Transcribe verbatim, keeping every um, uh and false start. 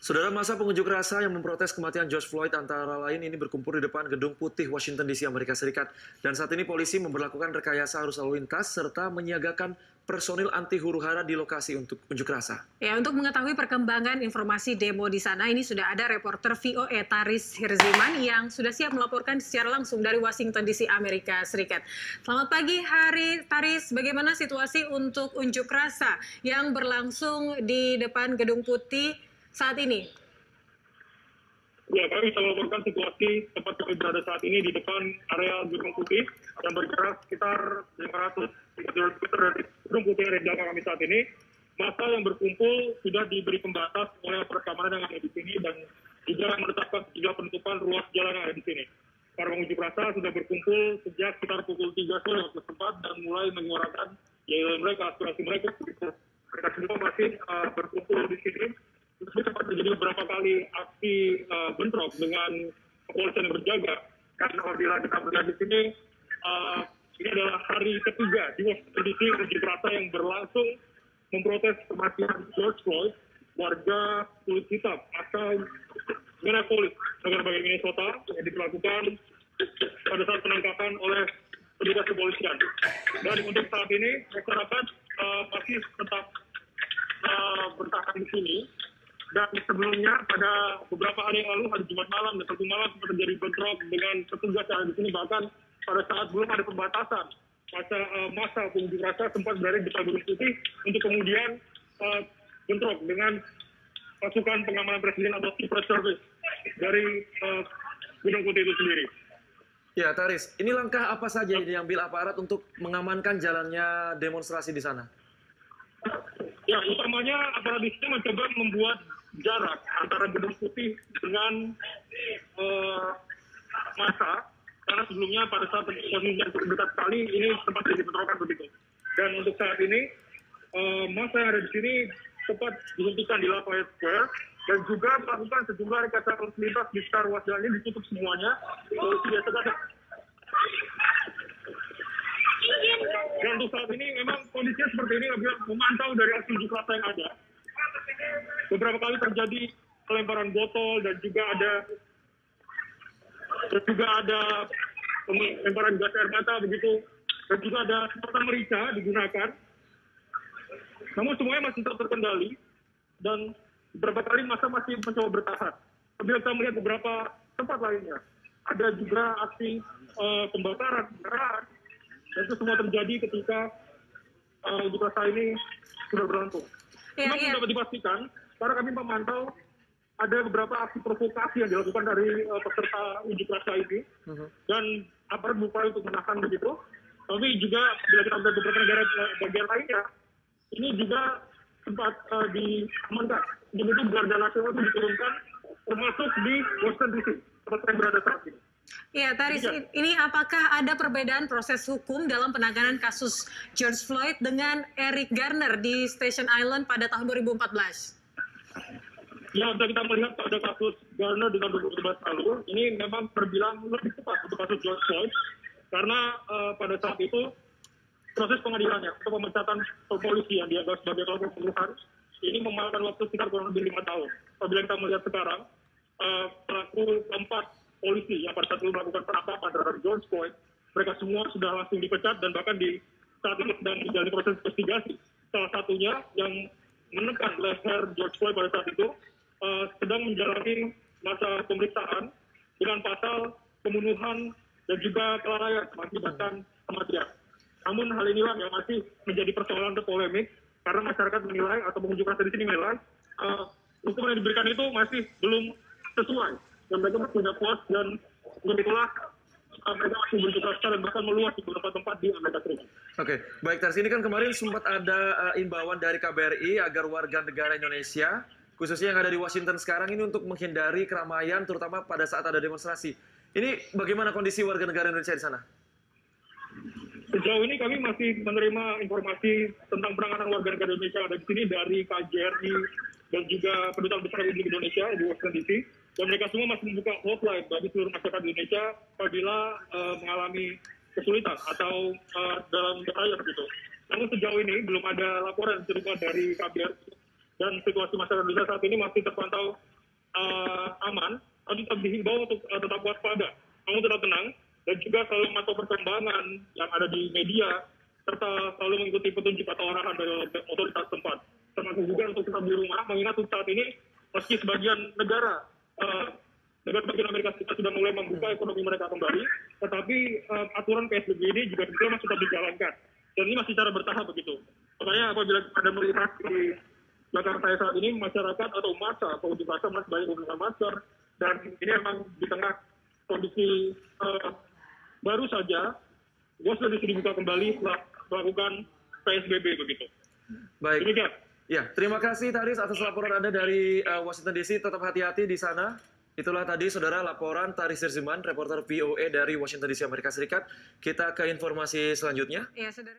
Saudara, masa pengunjuk rasa yang memprotes kematian George Floyd antara lain ini berkumpul di depan Gedung Putih Washington D C, Amerika Serikat. Dan saat ini polisi memberlakukan rekayasa arus lalu lintas serta menyiagakan personil anti huru-hara di lokasi untuk unjuk rasa. Ya, untuk mengetahui perkembangan informasi demo di sana, ini sudah ada reporter V O A Taris Hirziman yang sudah siap melaporkan secara langsung dari Washington D C, Amerika Serikat. Selamat pagi, Hari Taris. Bagaimana situasi untuk unjuk rasa yang berlangsung di depan Gedung Putih saat ini? Ya, kami bisa melaporkan situasi tempat kami berada saat ini di depan area Gedung Putih yang berjarak sekitar lima ratus meter dari Gedung Putih yang ada kami saat ini. Masa yang berkumpul sudah diberi pembatas oleh aparat keamanan yang ada di sini dan juga menetapkan sejumlah penutupan ruas jalan yang ada di sini. Para pengunjuk rasa sudah berkumpul sejak sekitar pukul tiga sore waktu setempat dan mulai menyuarakan yaitu mereka aspirasi mereka. Mereka semua masih uh, berkumpul di sini. Sempat terjadi beberapa kali aksi uh, bentrok dengan kepolisian yang berjaga. Karena apabila kita berada di sini, uh, ini adalah hari ketiga di Washington D C unjuk rasa yang berlangsung memprotes kematian George Floyd, warga kulit hitam asal Minneapolis, negara bagian Minnesota, yang dilakukan pada saat penangkapan oleh petugas kepolisian. Dan untuk saat ini masyarakat uh, masih tetap uh, bertahan di sini. Dan sebelumnya pada beberapa hari yang lalu, hari Jumat malam dan Sabtu malam sempat terjadi bentrok dengan petugas yang ada di sini. Bahkan pada saat belum ada pembatasan, masa uh, masa pengunjuk rasa sempat berada di depan Gedung Putih untuk kemudian uh, bentrok dengan pasukan pengamanan presiden atau Secret Service dari uh, Gedung Putih itu sendiri. Ya, Taris, ini langkah apa saja yang diambil aparat untuk mengamankan jalannya demonstrasi di sana? Ya, utamanya aparat di sini mencoba membuat jarak antara Gedung Putih dengan uh, masa, karena sebelumnya pada saat pengunjuk rasa dekat sekali ini sempat dibentrokan begitu. Dan untuk saat ini uh, masa yang ada di sini sempat dihentikan di Lafayette Square dan juga melakukan sejumlah rekayasa arus lintas di sekitar ruas jalan ini ditutup semuanya. Lalu tidak terkadang. Dan untuk saat ini memang kondisinya seperti ini, memantau dari aksi unjuk rasa yang ada. Beberapa kali terjadi pelemparan botol dan juga ada dan juga ada pelemparan gas air mata begitu, dan juga ada semprotan merica digunakan. Namun semuanya masih tetap terkendali dan beberapa kali masa masih mencoba bertahan. Tapi kita melihat beberapa tempat lainnya ada juga aksi uh, pembakaran kendaraan. Dan itu semua terjadi ketika unjuk uh, rasa ini sudah berlangsung. Memang ya, ya. Dapat dipastikan, karena kami memantau ada beberapa aksi provokasi yang dilakukan dari uh, peserta unjuk rasa ini, uh-huh. dan aparat berupaya untuk menahan begitu. Tapi juga bila kita melihat beberapa negara bagian lainnya, ini juga sempat uh, diamankan. Begitu Garda Nasional itu diturunkan, termasuk di Washington D C, tempat yang berada saat ini. Ya, Taris, ini apakah ada perbedaan proses hukum dalam penanganan kasus George Floyd dengan Eric Garner di Staten Island pada tahun dua ribu empat belas? Ya, sudah kita melihat pada kasus Garner dengan dua ribu empat belas lalu, ini memang terbilang lebih cepat untuk kasus George Floyd, karena uh, pada saat itu proses pengadilannya atau pemecatan polisi yang dianggap sebagai kelompok pembunuhan ini memakan waktu sekitar kurang lebih lima tahun. Apabila kita melihat sekarang, uh, pelaku keempat polisi yang pada saat itu melakukan penangkapan terhadap George Floyd, mereka semua sudah langsung dipecat dan bahkan di saat ini sedang menjalani proses investigasi. Salah satunya yang menekan leher George Floyd pada saat itu uh, sedang menjalani masa pemeriksaan dengan pasal pembunuhan dan juga kelalaian mengakibatkan kematian. Namun hal inilah yang masih menjadi persoalan atau polemik karena masyarakat menilai atau pengunjuk rasa di sini menilai uh, hukum yang diberikan itu masih belum sesuai. Dan mereka masih tidak puas dan begitulah mereka masih berunjuk rasa dan bahkan meluas di beberapa tempat di Amerika Serikat. Oke, baik Taris. Ini kan kemarin sempat ada uh, imbauan dari K B R I agar warga negara Indonesia, khususnya yang ada di Washington sekarang ini untuk menghindari keramaian, terutama pada saat ada demonstrasi. Ini bagaimana kondisi warga negara Indonesia di sana? Sejauh ini kami masih menerima informasi tentang penanganan warga negara Indonesia ada di sini dari K J R I dan juga Kedutaan Besar Republik Indonesia di Washington D C. Dan mereka semua masih membuka hotline bagi seluruh masyarakat Indonesia apabila uh, mengalami kesulitan atau uh, dalam bahaya begitu. Namun sejauh ini belum ada laporan cerita dari K B R I dan situasi masyarakat Indonesia saat ini masih terpantau uh, aman, harus tetap dihimbau untuk uh, tetap waspada, namun tetap tenang, dan juga selalu memantau perkembangan yang ada di media, serta selalu mengikuti petunjuk atau arahan dari otoritas tempat. Termasuk juga untuk tetap di rumah, mengingat saat ini, meski sebagian negara, uh, negara bagian Amerika Serikat sudah mulai membuka ekonomi mereka kembali, tetapi uh, aturan P S B B ini juga juga masih tetap dijalankan. Dan ini masih cara bertahap begitu. Makanya apabila ada melihat di belakang saya saat ini, masyarakat atau massa, kalau di massa masih banyak menggunakan masker, dan ini memang di tengah kondisi uh, baru saja, Washington D C dibuka kembali setelah melakukan P S B B begitu. Baik. Demikian. Ya, terima kasih Taris atas laporan Anda dari uh, Washington D C. Tetap hati-hati di sana. Itulah tadi saudara laporan Taris Hirziman, reporter V O A dari Washington D C Amerika Serikat. Kita ke informasi selanjutnya. Ya, saudara.